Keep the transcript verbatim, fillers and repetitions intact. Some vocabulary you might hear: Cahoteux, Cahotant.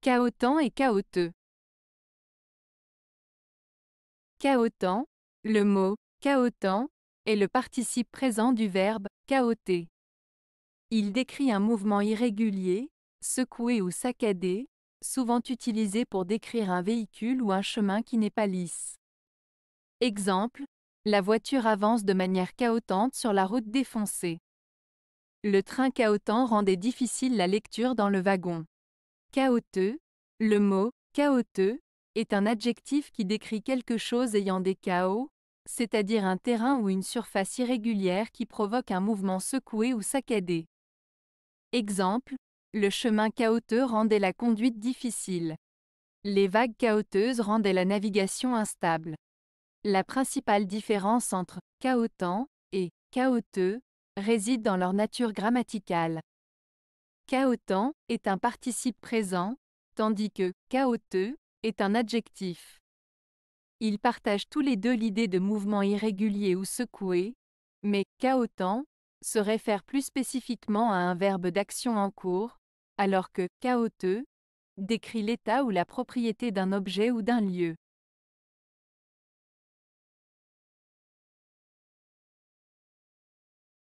Cahotant et Cahoteux. Cahotant, le mot « cahotant » est le participe présent du verbe « cahoter ». Il décrit un mouvement irrégulier, secoué ou saccadé, souvent utilisé pour décrire un véhicule ou un chemin qui n'est pas lisse. Exemple, la voiture avance de manière cahotante sur la route défoncée. Le train cahotant rendait difficile la lecture dans le wagon. Cahoteux, le mot « cahoteux » est un adjectif qui décrit quelque chose ayant des cahots, c'est-à-dire un terrain ou une surface irrégulière qui provoque un mouvement secoué ou saccadé. Exemple, le chemin cahoteux rendait la conduite difficile. Les vagues cahoteuses rendaient la navigation instable. La principale différence entre « cahotant » et « cahoteux » réside dans leur nature grammaticale. Cahotant est un participe présent, tandis que « cahoteux » est un adjectif. Ils partagent tous les deux l'idée de mouvement irrégulier ou secoué, mais « cahotant » se réfère plus spécifiquement à un verbe d'action en cours, alors que « cahoteux » décrit l'état ou la propriété d'un objet ou d'un lieu.